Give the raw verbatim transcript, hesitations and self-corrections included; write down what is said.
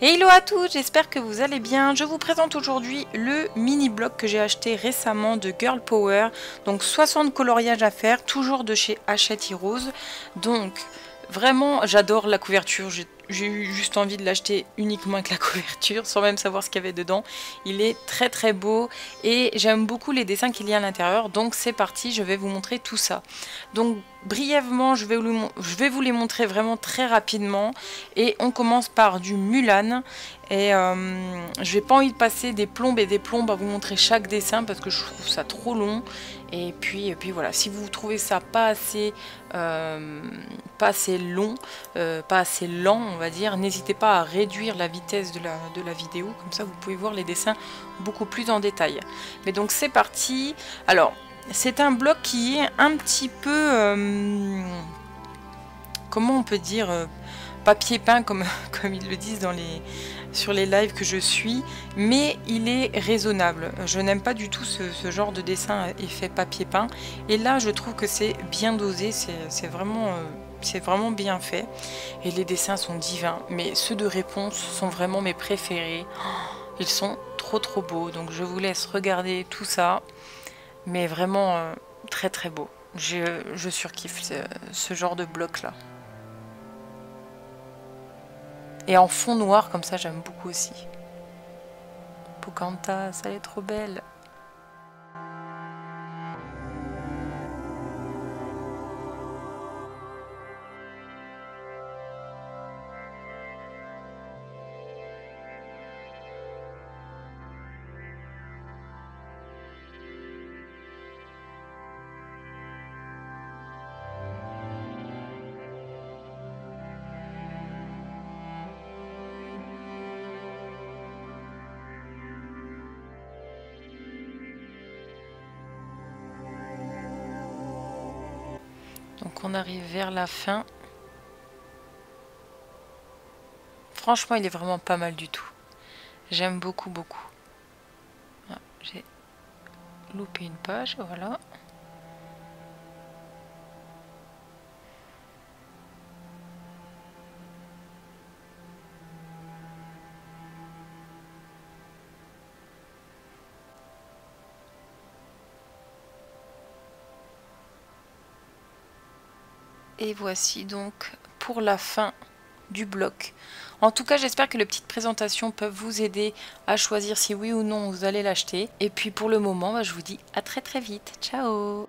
Hello à tous, j'espère que vous allez bien. Je vous présente aujourd'hui le mini-bloc que j'ai acheté récemment de Girl Power. Donc soixante coloriages à faire, toujours de chez Hachette Heroes. Donc vraiment, j'adore la couverture. J'ai eu juste envie de l'acheter uniquement avec la couverture, sans même savoir ce qu'il y avait dedans. Il est très très beau et j'aime beaucoup les dessins qu'il y a à l'intérieur. Donc c'est parti, je vais vous montrer tout ça. Donc brièvement, je vais, vous, je vais vous les montrer vraiment très rapidement. Et on commence par du Mulan. Et euh, je n'ai pas envie de passer des plombes et des plombes à vous montrer chaque dessin parce que je trouve ça trop long. Et puis, et puis voilà, si vous trouvez ça pas assez, euh, pas assez long, euh, pas assez lent, on va dire, n'hésitez pas à réduire la vitesse de la, de la vidéo. Comme ça, vous pouvez voir les dessins beaucoup plus en détail. Mais donc, c'est parti. Alors... c'est un bloc qui est un petit peu, euh, comment on peut dire, euh, papier peint, comme, comme ils le disent dans les, sur les lives que je suis, mais il est raisonnable. Je n'aime pas du tout ce, ce genre de dessin effet papier peint. Et là, je trouve que c'est bien dosé, c'est vraiment... Euh, c'est vraiment bien fait et les dessins sont divins, mais ceux de réponse sont vraiment mes préférés. Ils sont trop trop beaux, donc je vous laisse regarder tout ça. Mais vraiment euh, très très beau. Je, je surkiffe ce, ce genre de bloc là. Et en fond noir comme ça, j'aime beaucoup aussi. Pocanta, ça elle est trop belle. Donc on arrive vers la fin. Franchement, il est vraiment pas mal du tout. J'aime beaucoup, beaucoup. Ah, j'ai loupé une page, voilà. Et voici donc pour la fin du bloc. En tout cas, j'espère que les petites présentations peuvent vous aider à choisir si oui ou non vous allez l'acheter. Et puis pour le moment, je vous dis à très très vite. Ciao!